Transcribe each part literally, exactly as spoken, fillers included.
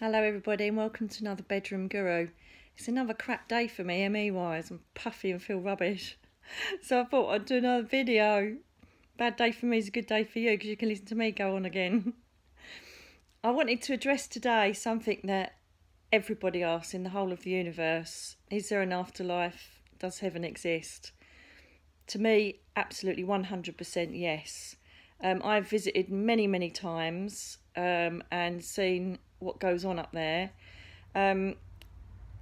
Hello everybody and welcome to another Bedroom Guru. It's another crap day for me M E-wise. I'm puffy and feel rubbish. So I thought I'd do another video. Bad day for me is a good day for you because you can listen to me go on again. I wanted to address today something that everybody asks in the whole of the universe. Is there an afterlife? Does heaven exist? To me, absolutely one hundred percent yes. Um, I've visited many, many times um, and seen what goes on up there. Um,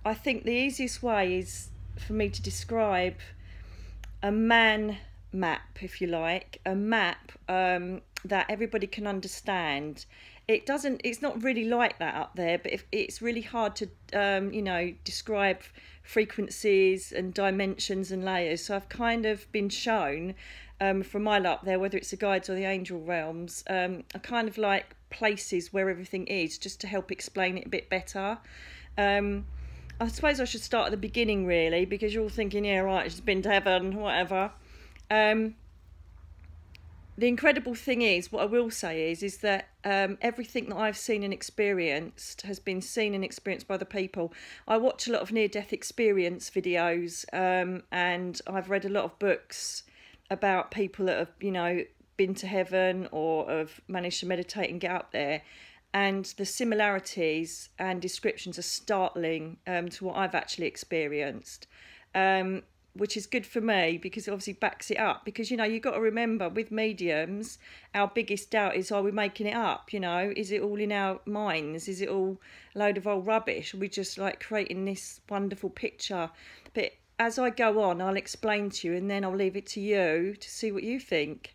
I think the easiest way is for me to describe a man map, if you like, a map um, that everybody can understand. It doesn't, it's not really like that up there, but if, it's really hard to, um, you know, describe frequencies and dimensions and layers. So I've kind of been shown um, from my lot there, whether it's the guides or the angel realms, um, are kind of like places where everything is, just to help explain it a bit better. Um, I suppose I should start at the beginning really, because you're all thinking, yeah, right, it's been to heaven, whatever. Um, The incredible thing is, what I will say is, is that um, everything that I've seen and experienced has been seen and experienced by other people. I watch a lot of near-death experience videos um, and I've read a lot of books about people that have, you know, been to heaven or have managed to meditate and get up there. And the similarities and descriptions are startling um, to what I've actually experienced. Um, which is good for me because it obviously backs it up. Because, you know, you've got to remember with mediums, our biggest doubt is, are we making it up? You know, is it all in our minds? Is it all a load of old rubbish? Are we just like creating this wonderful picture? But as I go on, I'll explain to you and then I'll leave it to you to see what you think.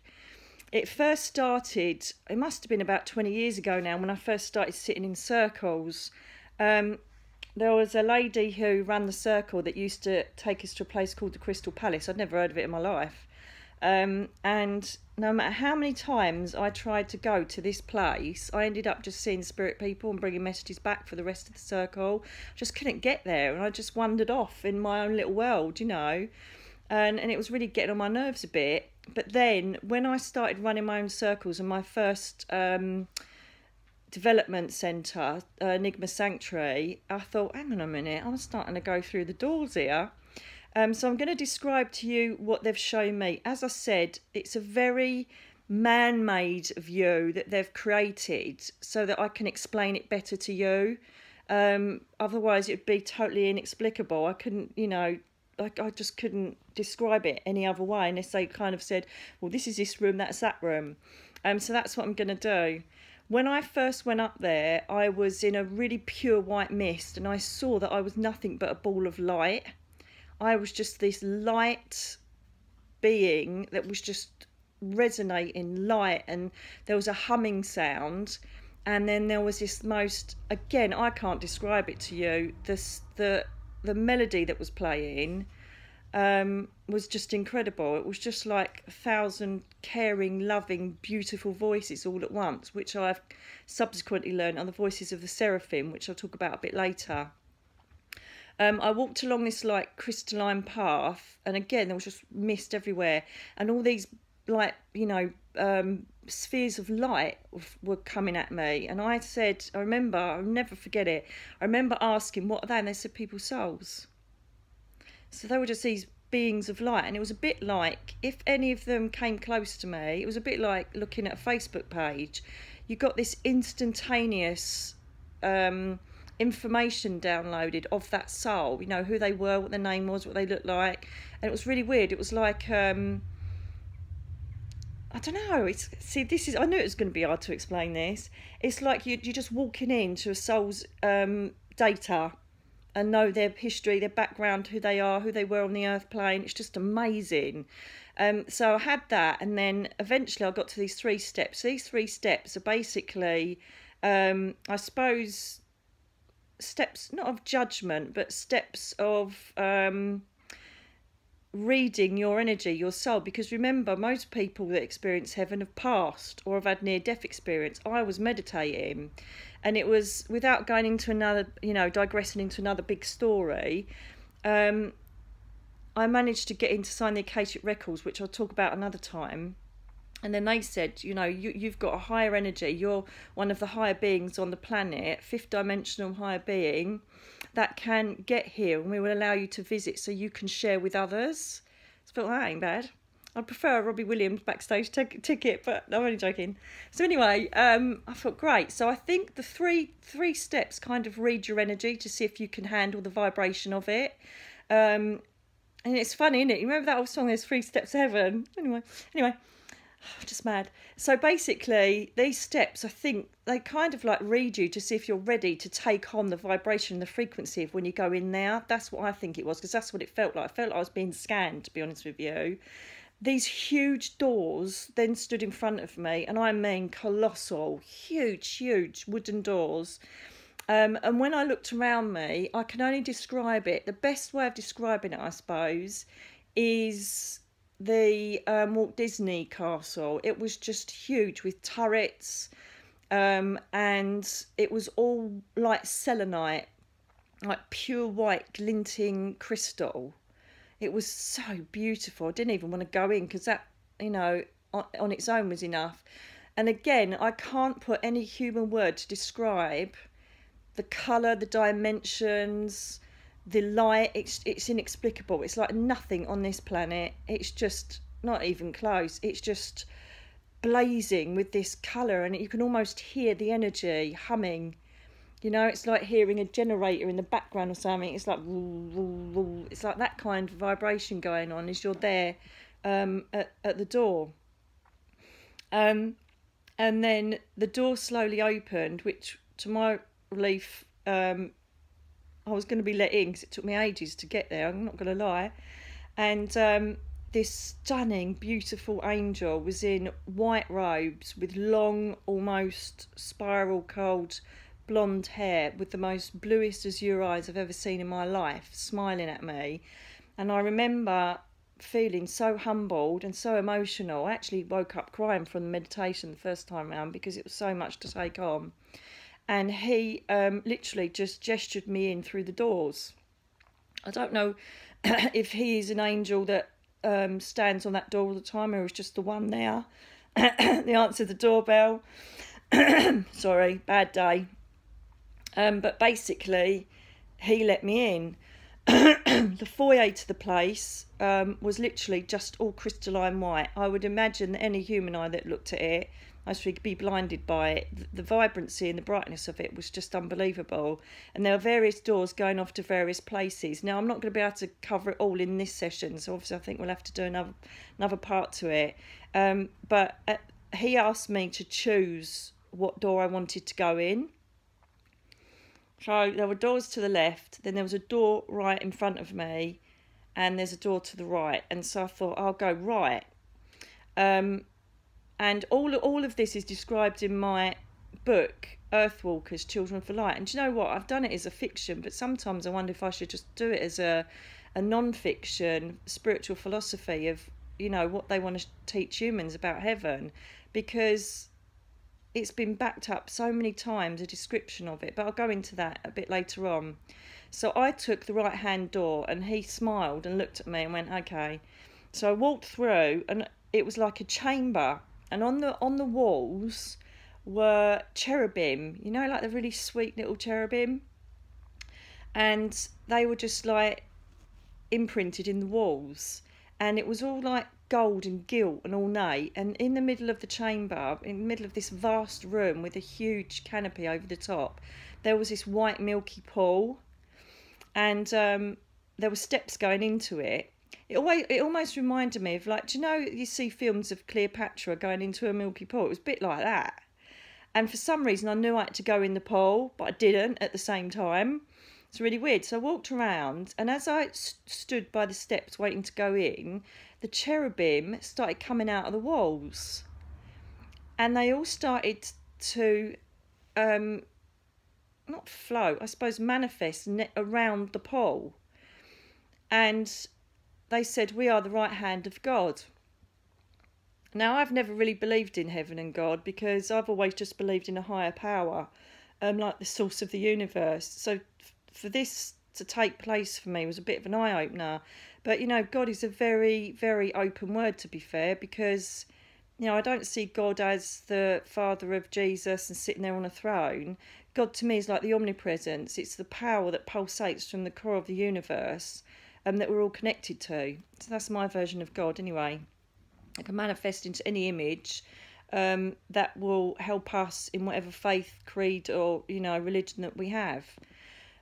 It first started, it must have been about twenty years ago now, when I first started sitting in circles. Um, There was a lady who ran the circle that used to take us to a place called the Crystal Palace. I'd never heard of it in my life. Um, and no matter how many times I tried to go to this place, I ended up just seeing spirit people and bringing messages back for the rest of the circle. I just couldn't get there and I just wandered off in my own little world, you know. And, and it was really getting on my nerves a bit. But then when I started running my own circles and my first... Um, development centre, uh, Enigma Sanctuary, I thought, hang on a minute, I'm starting to go through the doors here. Um, so I'm going to describe to you what they've shown me. As I said, it's a very man-made view that they've created so that I can explain it better to you. Um, otherwise, it'd be totally inexplicable. I couldn't, you know, I, I just couldn't describe it any other way unless they kind of said, well, this is this room, that's that room. Um, so that's what I'm going to do. When I first went up there, I was in a really pure white mist and I saw that I was nothing but a ball of light. I was just this light being that was just resonating light, and there was a humming sound, and then there was this most, again, I can't describe it to you, this, the, the melody that was playing um, was just incredible. It was just like a thousand caring, loving, beautiful voices all at once, which I've subsequently learned are the voices of the Seraphim, which I'll talk about a bit later. Um, I walked along this like crystalline path, and again, there was just mist everywhere, and all these like, you know, um, spheres of light were coming at me. And I said, I remember, I'll never forget it. I remember asking, what are they? And they said, people's souls. So they were just these beings of light, and it was a bit like, if any of them came close to me, it was a bit like looking at a Facebook page. You got this instantaneous um, information downloaded of that soul, you know, who they were, what their name was, what they looked like, and it was really weird. It was like, um, I don't know, it's, see, this is, I knew it was going to be hard to explain this. It's like you, you're just walking into a soul's um, data, and know their history, their background, who they are, who they were on the earth plane. It's just amazing. Um, so I had that, and then eventually I got to these three steps. These three steps are basically, um, I suppose, steps, not of judgment, but steps of um, reading your energy, your soul. Because remember, most people that experience heaven have passed or have had near-death experience. I was meditating. And it was, without going into another, you know, digressing into another big story, um, I managed to get in to sign the Akashic records, which I'll talk about another time. And then they said, you know, you, you've got a higher energy. You're one of the higher beings on the planet, fifth dimensional higher being that can get here, and we will allow you to visit so you can share with others. I thought, that ain't bad. I'd prefer a Robbie Williams backstage ticket, but I'm only joking. So anyway, um, I thought, great. So I think the three three steps kind of read your energy to see if you can handle the vibration of it. Um, and it's funny, isn't it? You remember that old song, There's Three Steps to Heaven? Anyway, anyway. I'm just mad. So basically, these steps, I think, they kind of like read you to see if you're ready to take on the vibration, the frequency of when you go in there. That's what I think it was, because that's what it felt like. I felt like I was being scanned, to be honest with you. These huge doors then stood in front of me, and I mean colossal, huge, huge wooden doors. Um, and when I looked around me, I can only describe it. The best way of describing it, I suppose, is the um, Walt Disney castle. It was just huge with turrets, um, and it was all like selenite, like pure white glinting crystal. It was so beautiful. I didn't even want to go in because that, you know, on, on its own was enough. And again, I can't put any human word to describe the colour, the dimensions, the light. It's, it's inexplicable. It's like nothing on this planet. It's just not even close. It's just blazing with this colour, and you can almost hear the energy humming. You know, it's like hearing a generator in the background or something. It's like, it's like that kind of vibration going on as you're there um, at, at the door. Um, and then the door slowly opened, which to my relief, um, I was going to be let in because it took me ages to get there, I'm not going to lie. And um, this stunning, beautiful angel was in white robes with long, almost spiral curled blonde hair, with the most bluest azure eyes I've ever seen in my life, smiling at me. And I remember feeling so humbled and so emotional. I actually woke up crying from the meditation the first time round because it was so much to take on. And he um, literally just gestured me in through the doors. I don't know if he is an angel that um, stands on that door all the time, or is just the one there. They answered the doorbell. Sorry, bad day. Um, but basically, he let me in. The foyer to the place um, was literally just all crystalline white. I would imagine that any human eye that looked at it, I should be blinded by it. The vibrancy and the brightness of it was just unbelievable. And there are various doors going off to various places. Now, I'm not going to be able to cover it all in this session, so obviously I think we'll have to do another, another part to it. Um, but uh, he asked me to choose what door I wanted to go in. So there were doors to the left, then there was a door right in front of me, and there's a door to the right. And so I thought, I'll go right. Um, and all, all of this is described in my book, Earthwalkers, Children of Light. And do you know what? I've done it as a fiction, but sometimes I wonder if I should just do it as a, a non-fiction spiritual philosophy of, you know, what they want to teach humans about heaven, because it's been backed up so many times, a description of it, but I'll go into that a bit later on. So I took the right hand door, and he smiled and looked at me and went, okay. So I walked through, and it was like a chamber, and on the on the walls were cherubim, you know, like the really sweet little cherubim, and they were just like imprinted in the walls, and it was all like gold and gilt and ornate. And in the middle of the chamber, in the middle of this vast room with a huge canopy over the top, there was this white milky pool, and um, there were steps going into it. It, always, it almost reminded me of, like, do you know, you see films of Cleopatra going into a milky pool. It was a bit like that. And for some reason, I knew I had to go in the pool, but I didn't at the same time. It's really weird. So I walked around, and as I st stood by the steps waiting to go in, the cherubim started coming out of the walls, and they all started to um, not float, I suppose, manifest around the pole. And they said, we are the right hand of God. Now, I've never really believed in heaven and God, because I've always just believed in a higher power, um, like the source of the universe. So for this to take place for me was a bit of an eye-opener. But, you know, God is a very, very open word, to be fair, because you know, I don't see God as the father of Jesus and sitting there on a throne. God to me is like the omnipresence. It's the power that pulsates from the core of the universe and um, that we're all connected to. So that's my version of God anyway. It can manifest into any image um, that will help us in whatever faith, creed or, you know, religion that we have.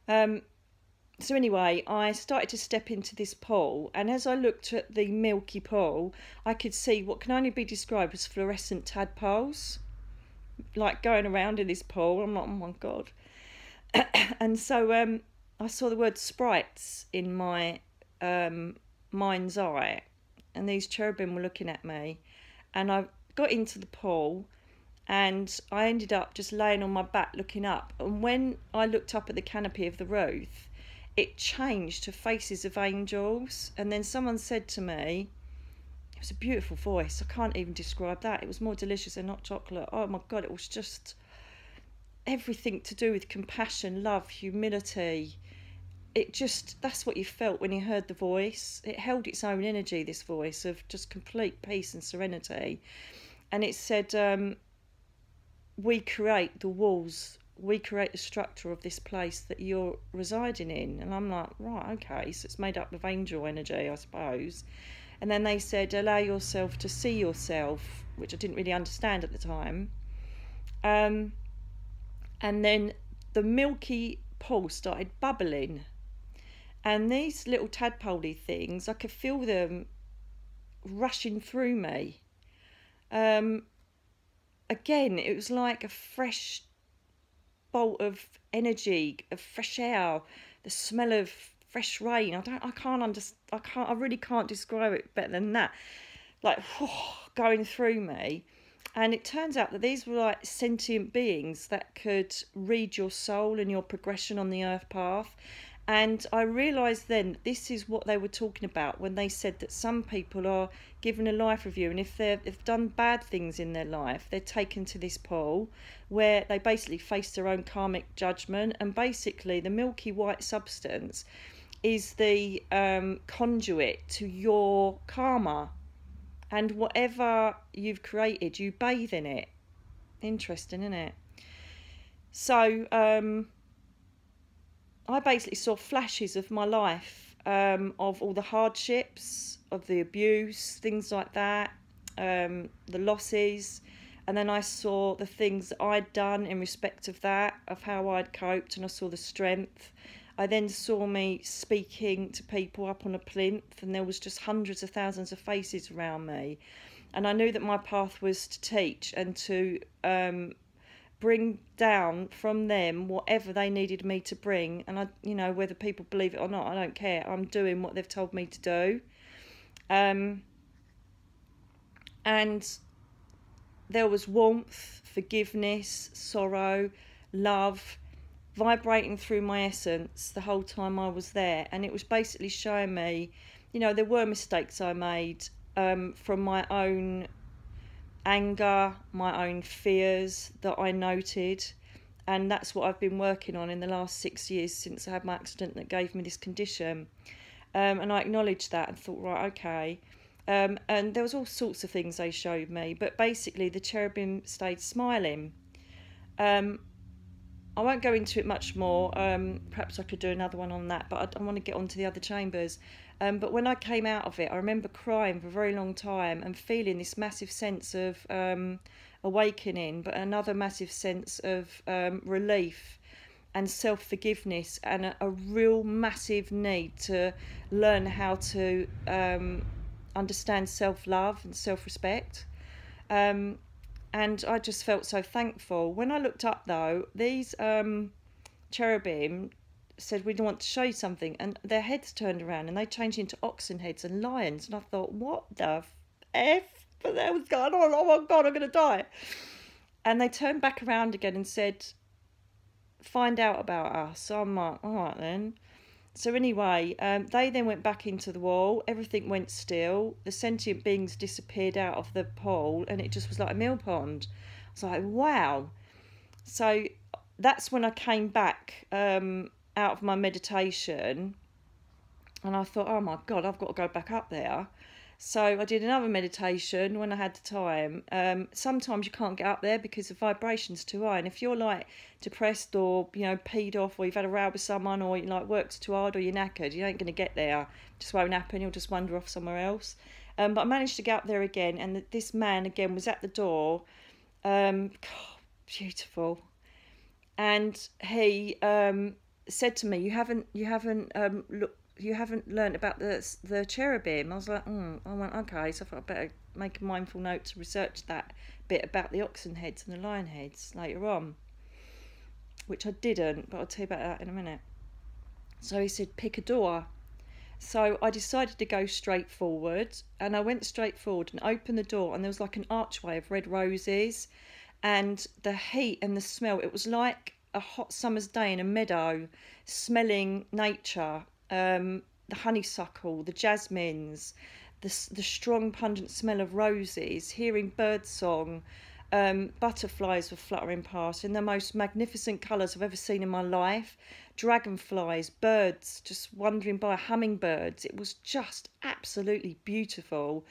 Um, so anyway, I started to step into this pool, and as I looked at the milky pool, I could see what can only be described as fluorescent tadpoles, like going around in this pool. I'm like, oh my God. And so um, I saw the word sprites in my um, mind's eye, and these cherubim were looking at me, and I got into the pool and I ended up just laying on my back looking up. And when I looked up at the canopy of the roof, it changed to faces of angels. And then someone said to me, it was a beautiful voice, I can't even describe that, it was more delicious than hot chocolate. Oh my God, it was just everything to do with compassion, love, humility. It just, that's what you felt when you heard the voice. It held its own energy, this voice of just complete peace and serenity. And it said, um, we create the walls, we create the structure of this place that you're residing in. And I'm like, right, okay, so it's made up of angel energy, I suppose. And then they said, allow yourself to see yourself, which I didn't really understand at the time. Um, and then the milky pool started bubbling. And these little tadpoley things, I could feel them rushing through me. Um, again, it was like a fresh bolt of energy, of fresh air, the smell of fresh rain. I don't, I can't understand, I can't, I really can't describe it better than that. Like, whew, going through me. And it turns out that these were like sentient beings that could read your soul and your progression on the earth path. And I realised then this is what they were talking about when they said that some people are given a life review, and if they've, they've done bad things in their life, they're taken to this pool where they basically face their own karmic judgment. And basically the milky white substance is the um, conduit to your karma, and whatever you've created, you bathe in it. Interesting, isn't it? So um, I basically saw flashes of my life, um, of all the hardships, of the abuse, things like that, um, the losses. And then I saw the things that I'd done in respect of that, of how I'd coped, and I saw the strength. I then saw me speaking to people up on a plinth, and there was just hundreds of thousands of faces around me. And I knew that my path was to teach and to um, bring down from them whatever they needed me to bring. And I, you know, whether people believe it or not, I don't care. I'm doing what they've told me to do. Um, and there was warmth, forgiveness, sorrow, love vibrating through my essence the whole time I was there. And it was basically showing me, you know, there were mistakes I made um, from my own anger, my own fears that I noted, and that's what I've been working on in the last six years since I had my accident that gave me this condition. Um, and I acknowledged that and thought, right, okay. Um, and there was all sorts of things they showed me, but basically the cherubim stayed smiling. Um, I won't go into it much more. Um, perhaps I could do another one on that, but I, I want to get on to the other chambers. Um, but when I came out of it, I remember crying for a very long time and feeling this massive sense of um, awakening, but another massive sense of um, relief and self-forgiveness, and a, a real massive need to learn how to um, understand self-love and self-respect. Um, And I just felt so thankful. When I looked up though, these um, cherubim said, we want to show you something. And their heads turned around and they changed into oxen heads and lions. And I thought, what the F was going on? Oh my God, I'm going to die. And they turned back around again and said, find out about us. So I'm like, all right then. So anyway, um, they then went back into the wall, everything went still, the sentient beings disappeared out of the pool, and it just was like a mill pond. I was like, wow. So that's when I came back um, out of my meditation, and I thought, oh my God, I've got to go back up there. So I did another meditation when I had the time. Um, sometimes you can't get up there because the vibration's too high. And if you're like depressed or, you know, peed off, or you've had a row with someone, or you like work's too hard, or you're knackered, you ain't going to get there. It just won't happen. You'll just wander off somewhere else. Um, but I managed to get up there again. And this man again was at the door. Um, God, beautiful. And he um, said to me, "You haven't, you haven't um, looked. You haven't learnt about the the cherubim." I was like, mm. I went, okay, so I thought I better make a mindful note to research that bit about the oxen heads and the lion heads later on, which I didn't, but I'll tell you about that in a minute. So he said, pick a door. So I decided to go straight forward, and I went straight forward and opened the door, and there was like an archway of red roses, and the heat and the smell, it was like a hot summer's day in a meadow, smelling nature. Um, the honeysuckle, the jasmines, the, the strong pungent smell of roses, hearing bird song, um, butterflies were fluttering past in the most magnificent colours I've ever seen in my life, dragonflies, birds just wandering by, hummingbirds. It was just absolutely beautiful.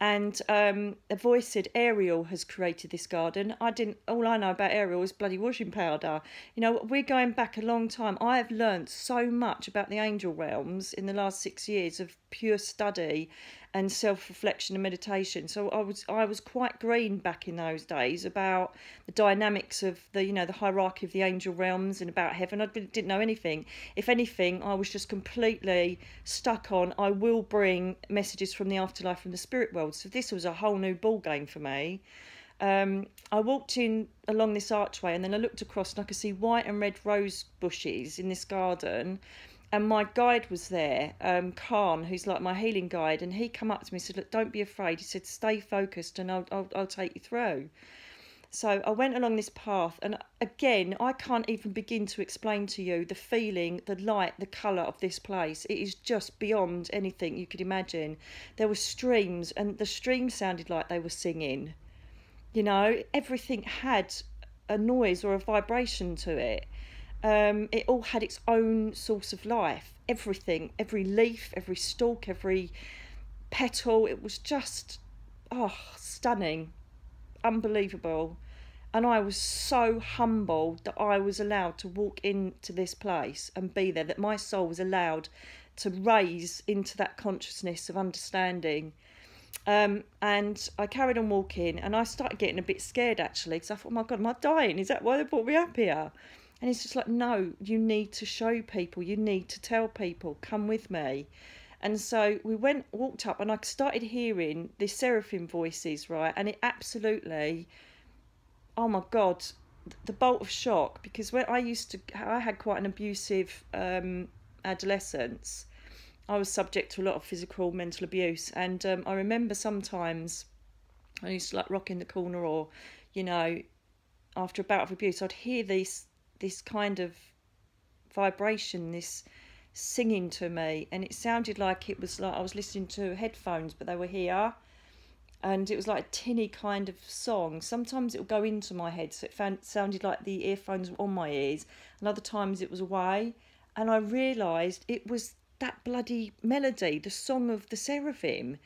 And um, a voice said, Ariel has created this garden. I didn't, all I know about Ariel is bloody washing powder. You know, we're going back a long time. I have learned so much about the angel realms in the last six years of pure study and self-reflection and meditation. So I was, I was quite green back in those days about the dynamics of the, you know, the hierarchy of the angel realms and about heaven. I didn't know anything. If anything, I was just completely stuck on, I will bring messages from the afterlife, from the spirit world. So this was a whole new ball game for me. Um, I walked in along this archway, and then I looked across, and I could see white and red rose bushes in this garden. And my guide was there, um, Khan, who's like my healing guide. And he came up to me and said, look, don't be afraid. He said, stay focused, and I'll, I'll, I'll take you through. So I went along this path, and again, I can't even begin to explain to you the feeling, the light, the colour of this place. It is just beyond anything you could imagine. There were streams, and the streams sounded like they were singing. You know, everything had a noise or a vibration to it. Um, it all had its own source of life. Everything, every leaf, every stalk, every petal. It was just, oh, stunning. Unbelievable. And I was so humbled that I was allowed to walk into this place and be there, that my soul was allowed to raise into that consciousness of understanding. Um, and I carried on walking, and I started getting a bit scared, actually, because I thought, oh my God, am I dying? Is that why they brought me up here? And it's just like, no, you need to show people, you need to tell people, come with me. And so we went, walked up, and I started hearing the seraphim voices, right? And it absolutely, oh my God, the bolt of shock. Because when I used to, I had quite an abusive um, adolescence. I was subject to a lot of physical, mental abuse. And um, I remember sometimes I used to like rock in the corner, or, you know, after a bout of abuse, I'd hear this, this kind of vibration, this singing to me, and it sounded like it was like I was listening to headphones, but they were here, and it was like a tinny kind of song. Sometimes it would go into my head, so it found, sounded like the earphones were on my ears, and other times it was away. And I realised it was that bloody melody, the song of the seraphim,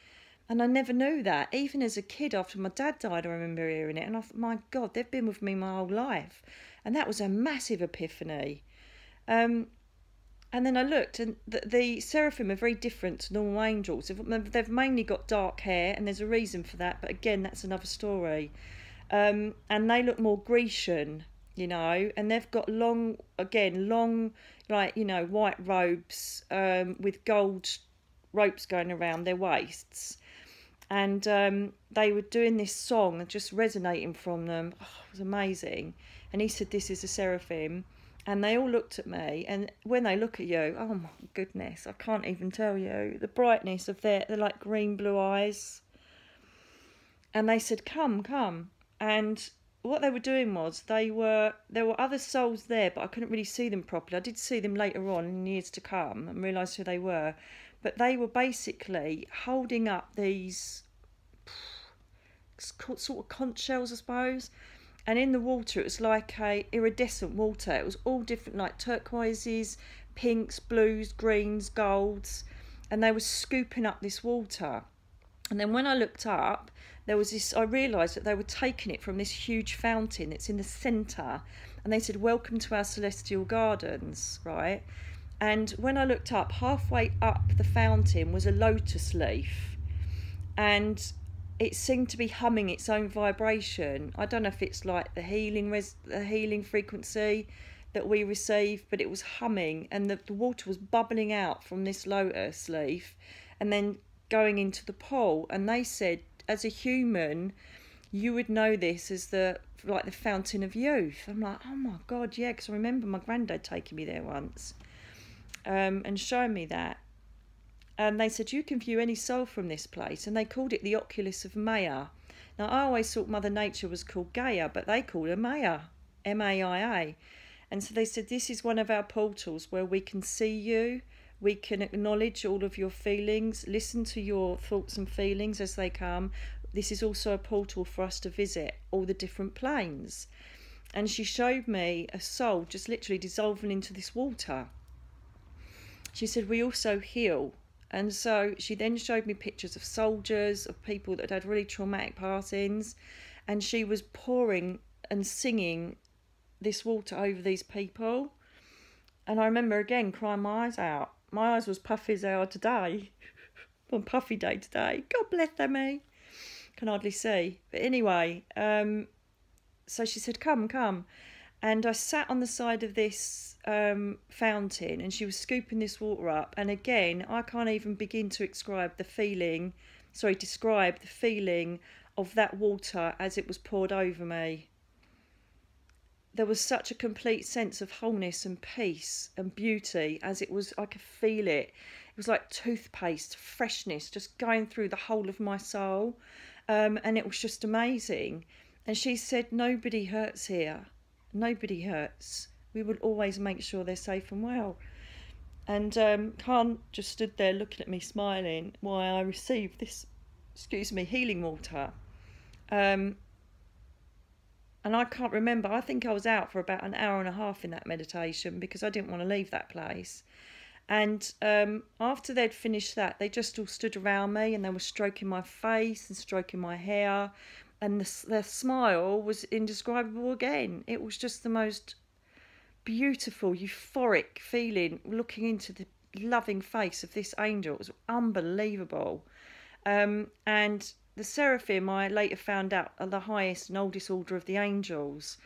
and I never knew that. Even as a kid, after my dad died, I remember hearing it, and I thought, my God, they've been with me my whole life. And that was a massive epiphany. Um, And then I looked, and the, the seraphim are very different to normal angels. They've, they've mainly got dark hair, and there's a reason for that. But again, that's another story. Um, and they look more Grecian, you know, and they've got long, again, long, like, you know, white robes um, with gold ropes going around their waists. And um, they were doing this song and just resonating from them. Oh, it was amazing. And he said, this is a seraphim. And they all looked at me, and when they look at you, oh my goodness, I can't even tell you the brightness of their, they're like green blue eyes. And they said, come, come. And what they were doing was, they were, there were other souls there, but I couldn't really see them properly. I did see them later on in years to come and realised who they were. But they were basically holding up these sort of conch shells, I suppose. And in the water, it was like a iridescent water. It was all different, like turquoises, pinks, blues, greens, golds. And they were scooping up this water. And then when I looked up, there was this, I realised that they were taking it from this huge fountain that's in the centre, and they said, welcome to our Celestial Gardens, right? And when I looked up, halfway up the fountain was a lotus leaf, and it seemed to be humming its own vibration. I don't know if it's like the healing, res the healing frequency that we receive, but it was humming, and the, the water was bubbling out from this lotus leaf and then going into the pool. And they said, as a human, you would know this as the like the fountain of youth. I'm like, oh my God, yeah, because I remember my granddad taking me there once um, and showing me that. And they said, you can view any soul from this place. And they called it the oculus of Maya. Now, I always thought Mother Nature was called Gaia, but they called her Maya, M A I A. And so they said, this is one of our portals where we can see you. We can acknowledge all of your feelings, listen to your thoughts and feelings as they come. This is also a portal for us to visit all the different planes. And she showed me a soul just literally dissolving into this water. She said, we also heal. And so she then showed me pictures of soldiers, of people that had really traumatic passings. And she was pouring and singing this water over these people. And I remember again crying my eyes out. My eyes was puffy as they are today, on puffy day today. God bless them, me. Can hardly see. But anyway, um, so she said, come, come. And I sat on the side of this um, fountain, and she was scooping this water up. And again, I can't even begin to describe the feeling, sorry, describe the feeling of that water as it was poured over me. There was such a complete sense of wholeness and peace and beauty as it was. I could feel it. It was like toothpaste, freshness, just going through the whole of my soul. Um, and it was just amazing. And she said, nobody hurts here. Nobody hurts. We will always make sure they're safe and well. And um, Khan just stood there looking at me, smiling, while I received this, excuse me, healing water. Um, And I can't remember, I think I was out for about an hour and a half in that meditation because I didn't want to leave that place. And um, after they'd finished that, they just all stood around me and they were stroking my face and stroking my hair. And the, their smile was indescribable again. It was just the most beautiful, euphoric feeling, looking into the loving face of this angel. It was unbelievable. Um, and... The Seraphim, I later found out, are the highest and oldest order of the angels,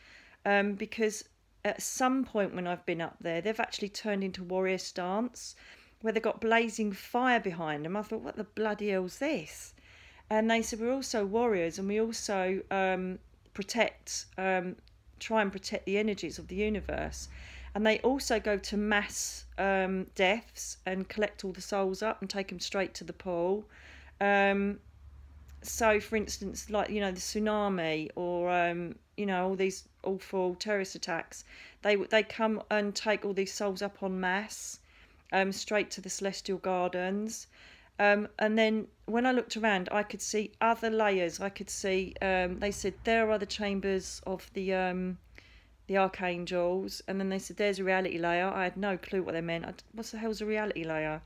um, because at some point when I've been up there, they've actually turned into warrior stance, where they've got blazing fire behind them. I thought, what the bloody hell's this? And they said, we're also warriors, and we also um, protect, um, try and protect the energies of the universe. And they also go to mass um, deaths and collect all the souls up and take them straight to the pool. Um, So, for instance, like, you know, the tsunami or, um, you know, all these awful terrorist attacks, they they come and take all these souls up en masse, um, straight to the Celestial Gardens. Um, and then when I looked around, I could see other layers. I could see, um, they said, there are the chambers of the, um, the archangels. And then they said, there's a reality layer. I had no clue what they meant. I, what the hell's a reality layer?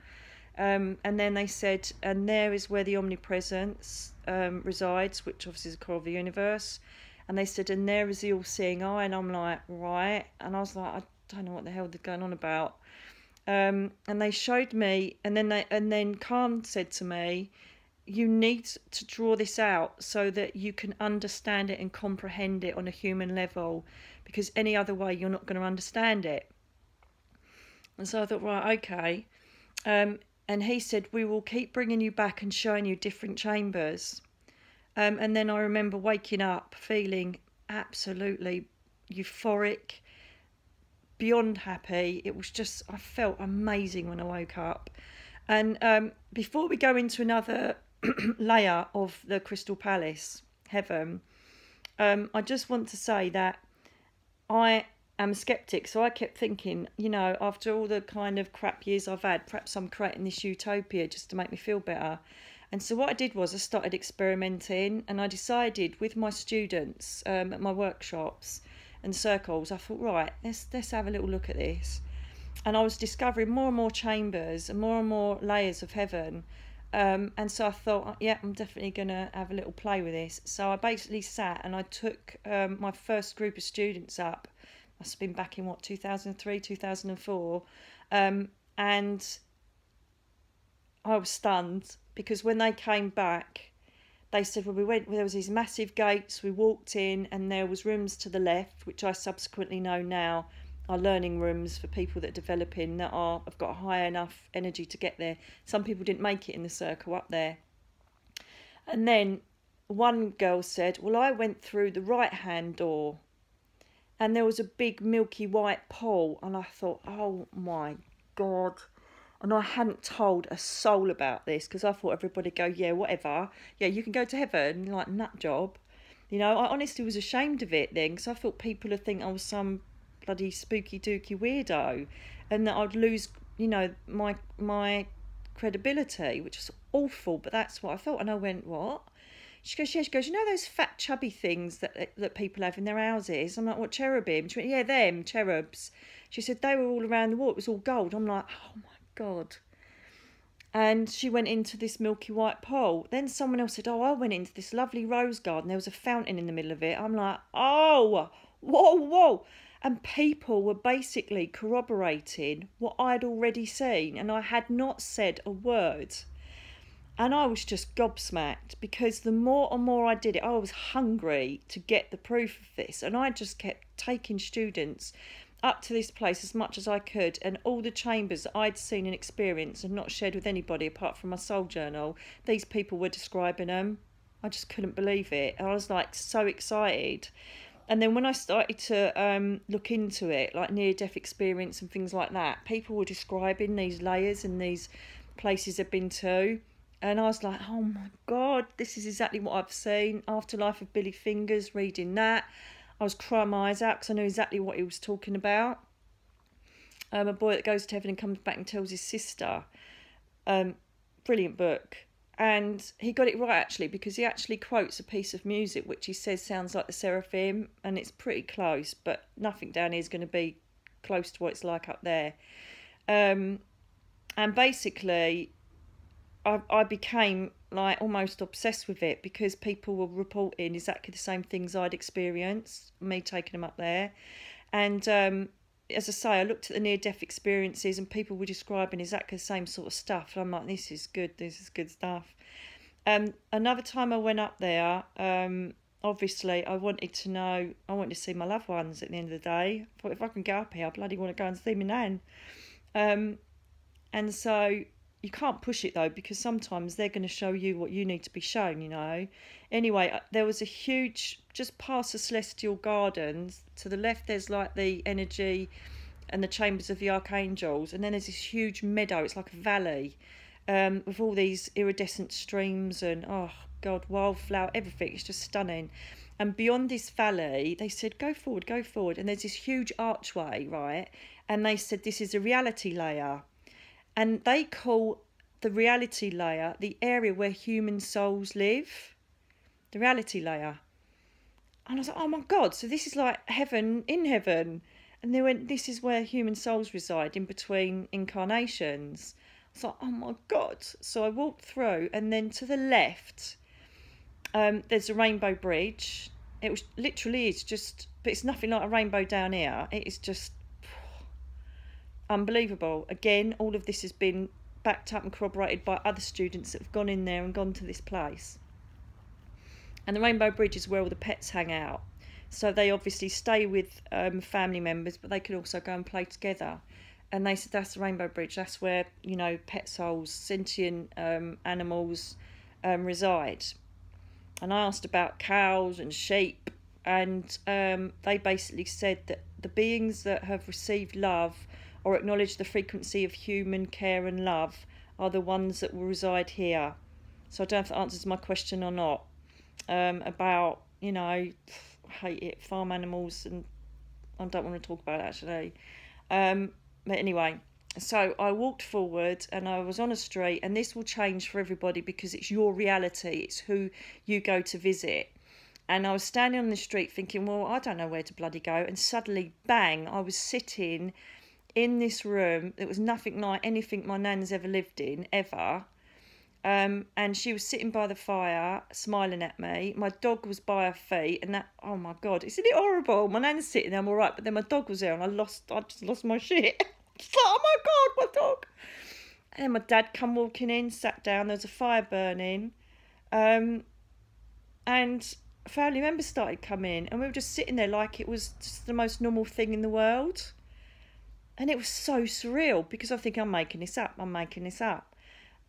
Um, and then they said, and there is where the omnipresence um, resides, which obviously is the core of the universe. And they said, and there is the all-seeing eye. And I'm like, right. And I was like, I don't know what the hell they're going on about. Um, and they showed me, and then they, and then Khan said to me, you need to draw this out so that you can understand it and comprehend it on a human level, because any other way you're not going to understand it. And so I thought, right, okay. Um, And he said, we will keep bringing you back and showing you different chambers. Um, and then I remember waking up feeling absolutely euphoric, beyond happy. It was just, I felt amazing when I woke up. And um, before we go into another layer of the Crystal Palace, heaven, um, I just want to say that I... I'm a skeptic, so I kept thinking, you know, after all the kind of crap years I've had, perhaps I'm creating this utopia just to make me feel better. And so what I did was I started experimenting, and I decided with my students um, at my workshops and circles, I thought, right, let's, let's have a little look at this. And I was discovering more and more chambers and more and more layers of heaven. Um, and so I thought, yeah, I'm definitely going to have a little play with this. So I basically sat and I took um, my first group of students up. Must have been back in, what, two thousand three, two thousand four. Um, and I was stunned because when they came back, they said, well, we went, well, there was these massive gates. We walked in and there was rooms to the left, which I subsequently know now are learning rooms for people that are developing, that are have got high enough energy to get there. Some people didn't make it in the circle up there. And then one girl said, well, I went through the right-hand door and there was a big milky white pole. And I thought, oh my God. And I hadn't told a soul about this because I thought everybody go, yeah, whatever. Yeah, you can go to heaven, like, nut job. You know, I honestly was ashamed of it then because I thought people would think I was some bloody spooky dooky weirdo and that I'd lose, you know, my my credibility, which is awful, but that's what I felt. And I went, what? She goes, yeah, she goes, you know those fat chubby things that that people have in their houses? I'm like, what, cherubim? She went, yeah, them, cherubs. She said, they were all around the wall, it was all gold. I'm like, oh my God. And she went into this milky white pole. Then someone else said, oh, I went into this lovely rose garden, there was a fountain in the middle of it. I'm like, oh, whoa, whoa. And people were basically corroborating what I'd already seen, and I had not said a word. And I was just gobsmacked because the more and more I did it, I was hungry to get the proof of this. And I just kept taking students up to this place as much as I could, and all the chambers that I'd seen and experienced and not shared with anybody apart from my soul journal, these people were describing them. I just couldn't believe it. And I was like so excited. And then when I started to um, look into it, like near-death experience and things like that, people were describing these layers and these places they've been to. And I was like, oh, my God, this is exactly what I've seen. Afterlife of Billy Fingers, reading that. I was crying my eyes out because I knew exactly what he was talking about. Um, a boy that goes to heaven and comes back and tells his sister. Um, brilliant book. And he got it right, actually, because he actually quotes a piece of music which he says sounds like the Seraphim, and it's pretty close, but nothing down here is going to be close to what it's like up there. Um, and basically, I, I became like almost obsessed with it because people were reporting exactly the same things I'd experienced, me taking them up there. And um, as I say, I looked at the near-death experiences and people were describing exactly the same sort of stuff. And I'm like, this is good. This is good stuff. Um, another time I went up there, um, obviously, I wanted to know, I wanted to see my loved ones at the end of the day. I thought, if I can go up here, I bloody want to go and see my nan. Um, and so you can't push it, though, because sometimes they're going to show you what you need to be shown, you know. Anyway, there was a huge, just past the Celestial Gardens, to the left there's like the energy and the chambers of the archangels, and then there's this huge meadow, it's like a valley, um, with all these iridescent streams and, oh, God, wildflower, everything, it's just stunning. And beyond this valley, they said, go forward, go forward, and there's this huge archway, right, and they said, this is a reality layer. And they call the reality layer the area where human souls live, the reality layer. And I was like, oh, my God, so this is like heaven in heaven. And they went, this is where human souls reside in between incarnations. I was like, oh, my God. So I walked through, and then to the left, um, there's a Rainbow Bridge. It was literally, it's just, but it's nothing like a rainbow down here. It is just unbelievable. Again, all of this has been backed up and corroborated by other students that have gone in there and gone to this place. And the Rainbow Bridge is where all the pets hang out, so they obviously stay with um, family members, but they can also go and play together. And they said that's the Rainbow Bridge, that's where, you know, pet souls, sentient um, animals um, reside. And I asked about cows and sheep, and um, they basically said that the beings that have received love or acknowledge the frequency of human care and love are the ones that will reside here. So I don't know if that answers my question or not, um, about, you know, I hate it, farm animals, and I don't want to talk about it, actually. Um, but anyway, so I walked forward and I was on a street, and this will change for everybody because it's your reality, it's who you go to visit. And I was standing on the street thinking, well, I don't know where to bloody go, and suddenly, bang, I was sitting in this room. It was nothing like anything my nan's ever lived in, ever. Um, and she was sitting by the fire, smiling at me. My dog was by her feet, and that, oh my God, isn't it horrible? My nan's sitting there, I'm all right, but then my dog was there, and I lost, I just lost my shit. Just like, oh my God, my dog. And then my dad come walking in, sat down, there was a fire burning, um, and family members started coming in, and we were just sitting there like it was just the most normal thing in the world. And it was so surreal, because I think I'm making this up, I'm making this up.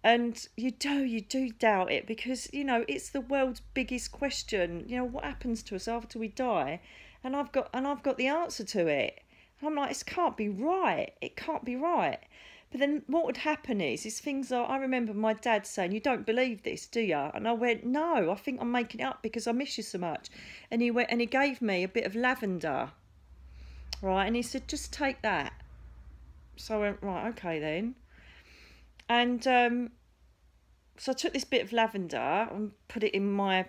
And you do, you do doubt it, because, you know, it's the world's biggest question. You know, what happens to us after we die? And I've got and I've got the answer to it. And I'm like, this can't be right. It can't be right. But then what would happen is, is things are, I remember my dad saying, you don't believe this, do you? And I went, no, I think I'm making it up because I miss you so much. And he went, and he gave me a bit of lavender, right? And he said, just take that. So I went, right, okay then. And um, so I took this bit of lavender and put it in my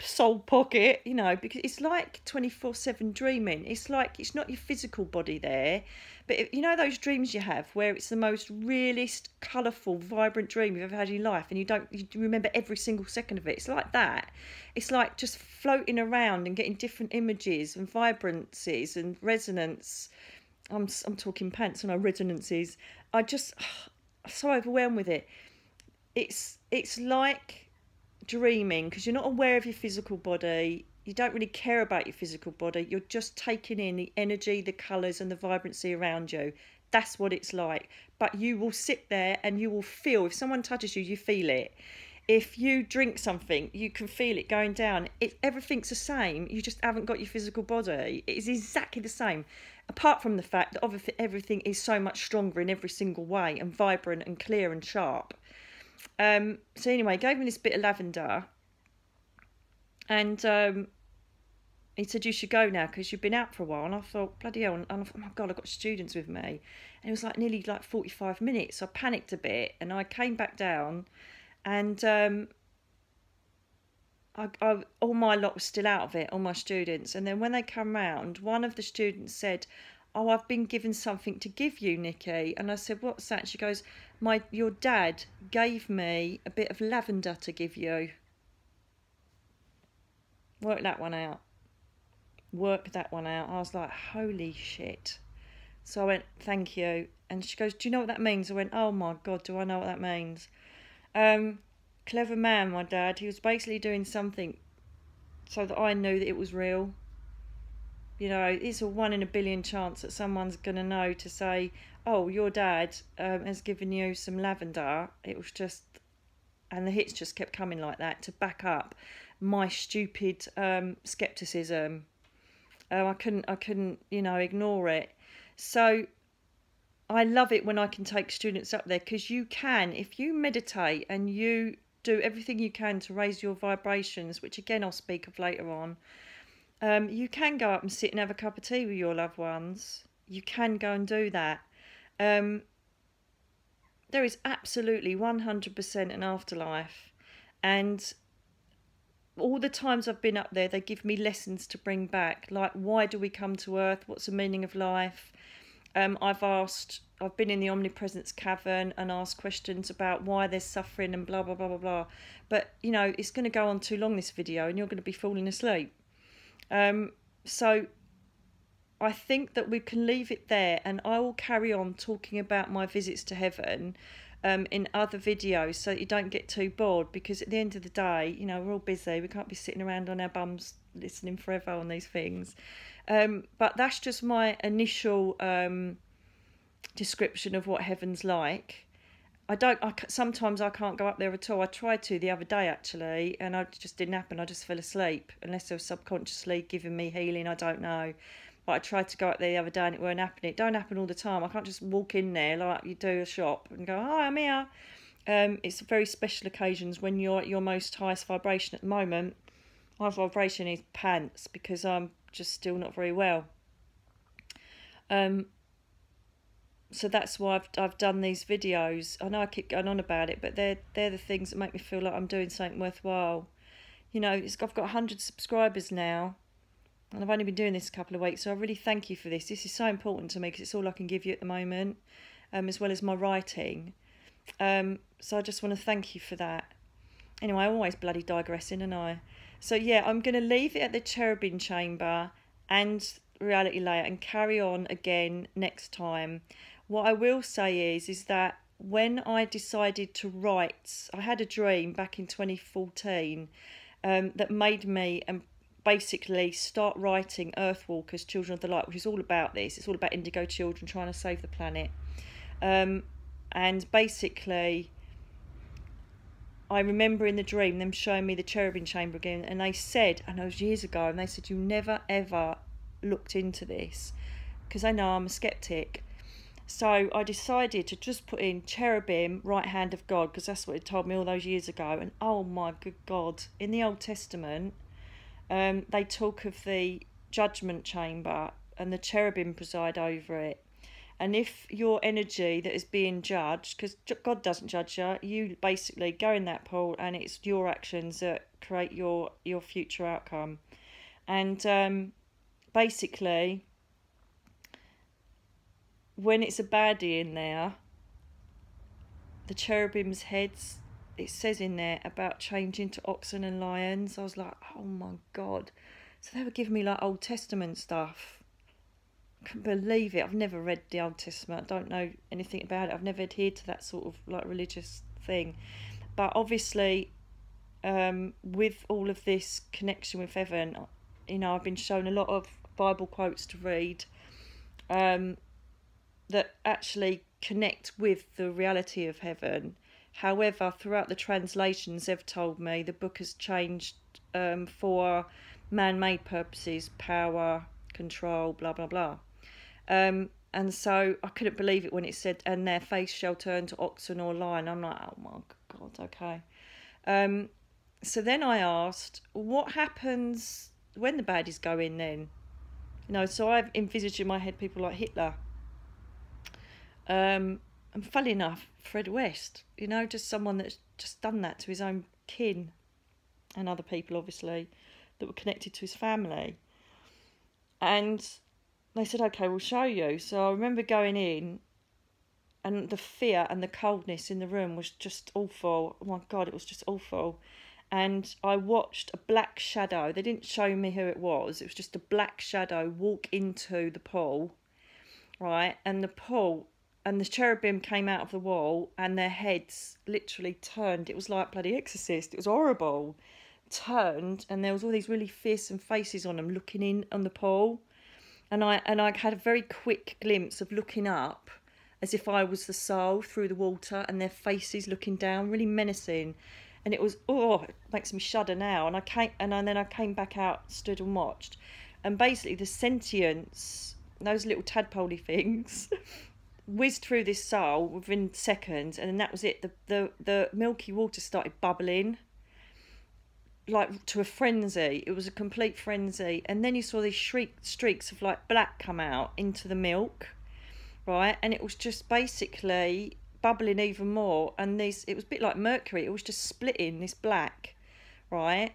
soul pocket, you know, because it's like twenty-four seven dreaming. It's like, it's not your physical body there, but it, you know those dreams you have where it's the most realist, colourful, vibrant dream you've ever had in your life, and you don't you remember every single second of it. It's like that. It's like just floating around and getting different images and vibrancies and resonance. I'm, I'm talking pants and I resonances. I just... so overwhelmed with it. It's it's like dreaming, because you're not aware of your physical body, you don't really care about your physical body, you're just taking in the energy, the colours and the vibrancy around you. That's what it's like. But you will sit there and you will feel, if someone touches you, you feel it. If you drink something, you can feel it going down. If everything's the same, you just haven't got your physical body. It is exactly the same, apart from the fact that obviously everything is so much stronger in every single way, and vibrant and clear and sharp. Um, so anyway, he gave me this bit of lavender, and um, he said, you should go now because you've been out for a while. And I thought, bloody hell, and I thought, oh my God, I've got students with me. And it was like nearly like forty-five minutes. So I panicked a bit, and I came back down, and um, I, I, all my lot was still out of it, all my students. And then when they come round, one of the students said, oh, I've been given something to give you, Nikki. And I said, what's that? She goes, "My, your dad gave me a bit of lavender to give you." Work that one out. Work that one out. I was like, holy shit. So I went, thank you. And she goes, do you know what that means? I went, oh my God, do I know what that means? Um... Clever man, my dad. He was basically doing something so that I knew that it was real. You know, it's a one in a billion chance that someone's going to know to say, oh, your dad um, has given you some lavender. It was just, and the hits just kept coming like that to back up my stupid um, scepticism. Um, I couldn't, I couldn't, you know, ignore it. So I love it when I can take students up there, because you can, if you meditate and you do everything you can to raise your vibrations, which again I'll speak of later on, um, you can go up and sit and have a cup of tea with your loved ones. You can go and do that. Um, there is absolutely one hundred percent an afterlife, and all the times I've been up there they give me lessons to bring back, like why do we come to earth, what's the meaning of life. Um, I've asked, I've been in the Omnipresence cavern and asked questions about why they're suffering and blah, blah, blah, blah, blah. But, you know, it's going to go on too long, this video, and you're going to be falling asleep. Um, so I think that we can leave it there, and I will carry on talking about my visits to heaven um, in other videos so that you don't get too bored, because at the end of the day, you know, we're all busy. We can't be sitting around on our bums listening forever on these things. Um, but that's just my initial um, description of what heaven's like. I don't. I, sometimes I can't go up there at all. I tried to the other day actually, and I just didn't happen. I just fell asleep, unless they were subconsciously giving me healing. I don't know. But I tried to go up there the other day, and it weren't happening. It don't happen all the time. I can't just walk in there like you do a shop and go, "Hi, I'm here." Um, it's very special occasions when you're at your most highest vibration. At the moment, my vibration is pants, because I'm just still not very well. Um, so that's why I've, I've done these videos. I know I keep going on about it, but they're, they're the things that make me feel like I'm doing something worthwhile. You know, it's, I've got one hundred subscribers now, and I've only been doing this a couple of weeks, so I really thank you for this. This is so important to me, because it's all I can give you at the moment, um, as well as my writing. Um, so I just want to thank you for that. Anyway, I'm always bloody digressing, aren't I? So yeah, I'm going to leave it at the Cherubim Chamber and Reality Layer and carry on again next time. What I will say is, is that when I decided to write, I had a dream back in twenty fourteen um, that made me and basically start writing Earthwalkers, Children of the Light, which is all about this. It's all about Indigo Children trying to save the planet. Um, and basically, I remember in the dream them showing me the Cherubim Chamber again, and they said, and it was years ago, and they said, you never ever looked into this, because I know I'm a skeptic. So I decided to just put in Cherubim, right hand of God, because that's what it told me all those years ago. And oh my good God, in the Old Testament, um, they talk of the judgment chamber and the cherubim preside over it. And if your energy that is being judged, because God doesn't judge you, you basically go in that pool, and it's your actions that create your, your future outcome. And um, basically, when it's a baddie in there, the cherubim's heads, it says in there about changing to oxen and lions. I was like, oh my God. So they were giving me like Old Testament stuff. I couldn't believe it. I've never read the Old Testament. I don't know anything about it. I've never adhered to that sort of like religious thing. But obviously, um, with all of this connection with heaven, you know, I've been shown a lot of Bible quotes to read um, that actually connect with the reality of heaven. However, throughout the translations, they've told me the book has changed um, for man-made purposes, power, control, blah, blah, blah. Um, and so I couldn't believe it when it said, and their face shall turn to oxen or lion. I'm like, oh my God, okay. Um, so then I asked, what happens when the baddies go in then? You know, so I've envisaged in my head people like Hitler. Um, and funny enough, Fred West, you know, just someone that's just done that to his own kin and other people, obviously, that were connected to his family. And they said, okay, we'll show you. So I remember going in, and the fear and the coldness in the room was just awful. Oh my God, it was just awful. And I watched a black shadow. They didn't show me who it was. It was just a black shadow walk into the pool, right? And the pool... and the cherubim came out of the wall and their heads literally turned. It was like bloody Exorcist. It was horrible. Turned, and there was all these really fearsome faces on them looking in on the pool. And I and I had a very quick glimpse of looking up as if I was the soul through the water, and their faces looking down, really menacing. And it was, oh, it makes me shudder now. And I came and, I, and then I came back out, stood and watched. And basically the sentience, those little tadpoley things... whizzed through this soul within seconds, and then that was it. The, the the milky water started bubbling like to a frenzy. It was a complete frenzy. And then you saw these shriek streaks of like black come out into the milk, right? And it was just basically bubbling even more, and these, it was a bit like mercury. It was just splitting this black, right?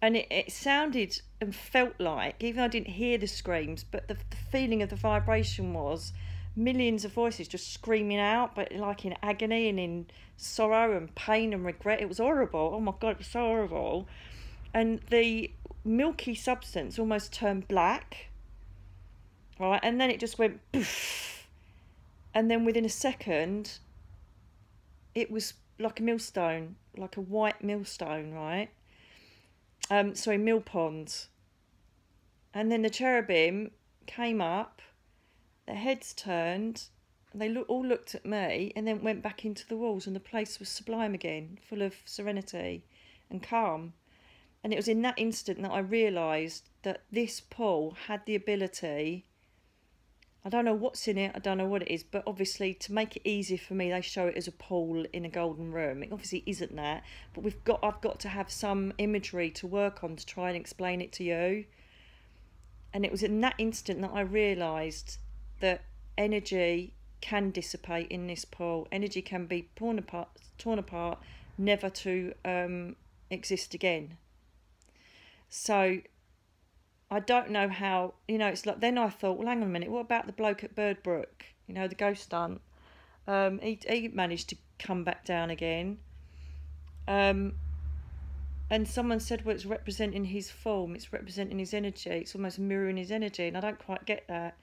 And it, it sounded and felt like, even though I didn't hear the screams, but the, the feeling of the vibration was millions of voices just screaming out, but like in agony and in sorrow and pain and regret. It was horrible. Oh my God, it was so horrible. And the milky substance almost turned black, right? And then it just went poof. And then within a second, it was like a millstone, like a white millstone, right? Um, sorry, mill pond. And then the cherubim came up. Their heads turned, and they look, all looked at me, and then went back into the walls, and the place was sublime again, full of serenity and calm. And it was in that instant that I realised that this pool had the ability, I don't know what's in it, I don't know what it is, but obviously to make it easy for me, they show it as a pool in a golden room. It obviously isn't that, but we've got, I've got to have some imagery to work on to try and explain it to you. And it was in that instant that I realised that energy can dissipate in this pool. Energy can be torn apart, torn apart, never to um, exist again. So I don't know how, you know, it's like, then I thought, well, hang on a minute, what about the bloke at Birdbrook? You know, the ghost hunt. Um, he, he managed to come back down again. Um, and someone said, well, it's representing his form, it's representing his energy, it's almost mirroring his energy, and I don't quite get that,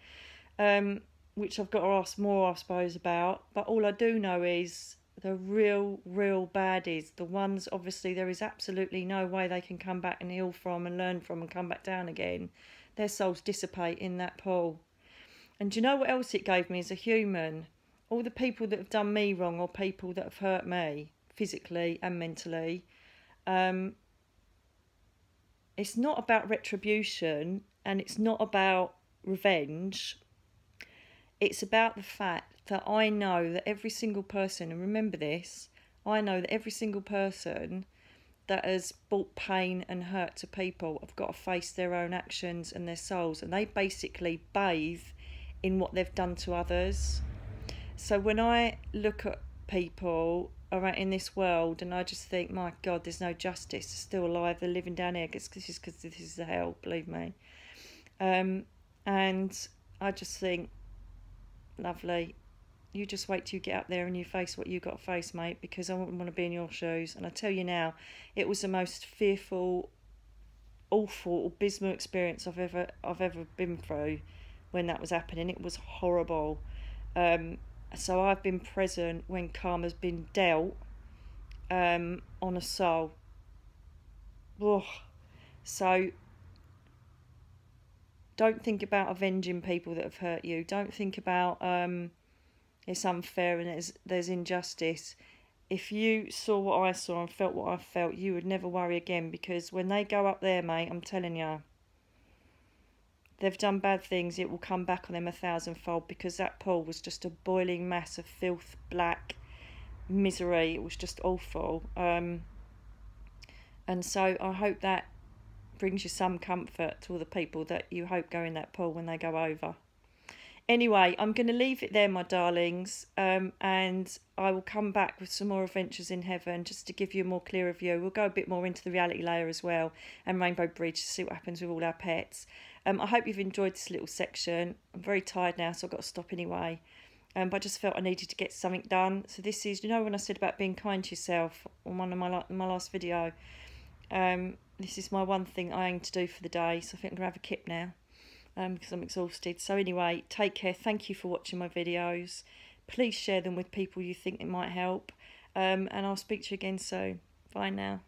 um, which I've got to ask more, I suppose, about. But all I do know is the real, real baddies, the ones, obviously, there is absolutely no way they can come back and heal from and learn from and come back down again. Their souls dissipate in that pool. And do you know what else it gave me as a human? All the people that have done me wrong, or people that have hurt me, physically and mentally, um, it's not about retribution, and it's not about revenge. It's about the fact that I know that every single person, and remember this, I know that every single person that has brought pain and hurt to people have got to face their own actions and their souls, and they basically bathe in what they've done to others. So when I look at people around in this world, and I just think, my God, there's no justice, they're still alive, they're living down here, because this is because this is hell, believe me. Um, and I just think, lovely, you just wait till you get up there and you face what you got to face, mate, because I wouldn't want to be in your shoes. And I tell you now, it was the most fearful, awful, abysmal experience I've ever I've ever been through. When that was happening, it was horrible. Um, so I've been present when karma's been dealt um, on a soul. Ugh. So don't think about avenging people that have hurt you. Don't think about um, it's unfair and it's, there's injustice. If you saw what I saw and felt what I felt, you would never worry again, because when they go up there, mate, I'm telling you, they've done bad things, it will come back on them a thousandfold, because that pool was just a boiling mass of filth, black, misery. It was just awful. Um, and so I hope that brings you some comfort to all the people that you hope go in that pool when they go over. Anyway, I'm going to leave it there, my darlings, um, and I will come back with some more adventures in heaven, just to give you a more clearer view. We'll go a bit more into the reality layer as well, and Rainbow Bridge, to see what happens with all our pets. Um, I hope you've enjoyed this little section. I'm very tired now, so I've got to stop anyway. Um, but I just felt I needed to get something done. So this is, you know when I said about being kind to yourself on one of my, my last video, um, this is my one thing I aim to do for the day, so I think I'm going to have a kip now, um, because I'm exhausted. So anyway, take care, thank you for watching my videos, please share them with people you think it might help, um, and I'll speak to you again soon. Bye now.